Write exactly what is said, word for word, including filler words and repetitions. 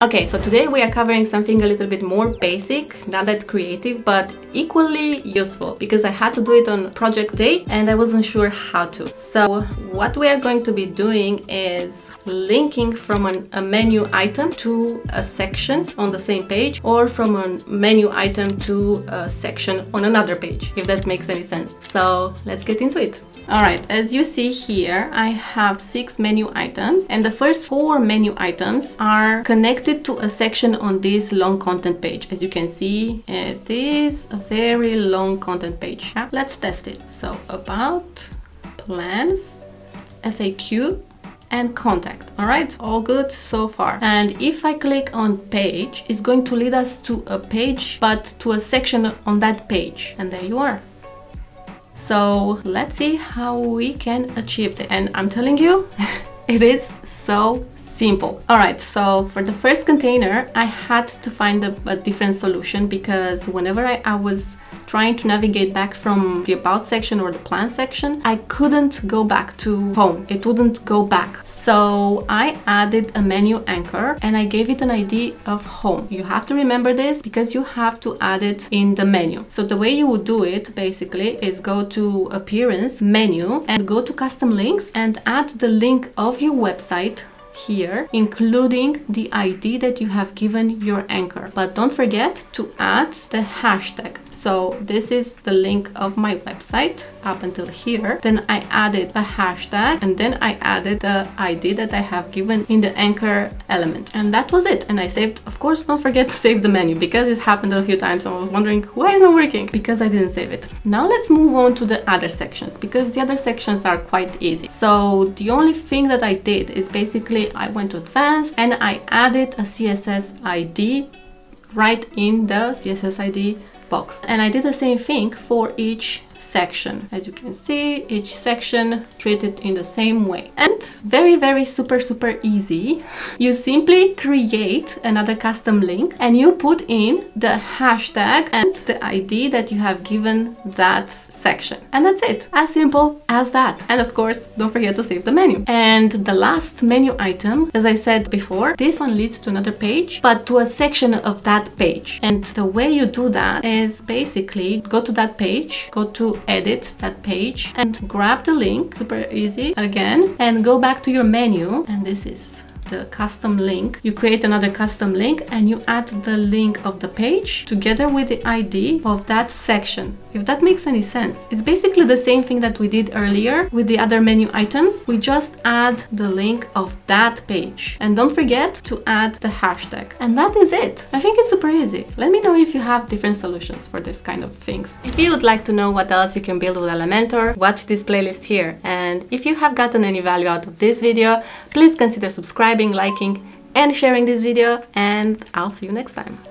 Okay, so today we are covering something a little bit more basic, not that creative, but equally useful, because I had to do it on project day and I wasn't sure how to. So what we are going to be doing is linking from an, a menu item to a section on the same page, or from a menu item to a section on another page, if that makes any sense. So let's get into it. Alright, as you see here, I have six menu items, and the first four menu items are connected to a section on this long content page. As you can see, it is a very long content page. Yeah? Let's test it. So, about, plans, F A Q, and contact. All right, all good so far. And if I click on page, it's going to lead us to a page, but to a section on that page. And there you are. So let's see how we can achieve it. And I'm telling you, it is so simple. All right, so for the first container, I had to find a, a different solution, because whenever I, I was trying to navigate back from the about section or the plan section, I couldn't go back to home. It wouldn't go back. So I added a menu anchor and I gave it an I D of home. You have to remember this because you have to add it in the menu. So the way you would do it basically is go to appearance, menu, and go to custom links and add the link of your website here, including the I D that you have given your anchor. But don't forget to add the hashtag. So this is the link of my website up until here. Then I added a hashtag, and then I added the I D that I have given in the anchor element. And that was it. And I saved, of course, don't forget to save the menu, because it happened a few times and I was wondering why it's not working, because I didn't save it. Now let's move on to the other sections, because the other sections are quite easy. So the only thing that I did is basically I went to advanced and I added a C S S I D right in the C S S I D box. And I did the same thing for each section. As you can see, each section treated in the same way. And very, very super, super easy. You simply create another custom link and you put in the hashtag and the I D that you have given that section. And that's it. As simple as that. And of course, don't forget to save the menu. And the last menu item, as I said before, this one leads to another page, but to a section of that page. And the way you do that is basically go to that page, go to edit that page and grab the link, super easy again, and go back to your menu, and this is the custom link. You create another custom link and you add the link of the page together with the I D of that section, if that makes any sense. It's basically the same thing that we did earlier with the other menu items. We just add the link of that page and don't forget to add the hashtag. And that is it. I think it's super easy. Let me know if you have different solutions for this kind of things. If you would like to know what else you can build with Elementor, watch this playlist here. And if you have gotten any value out of this video, please consider subscribing, liking, and sharing this video, and I'll see you next time.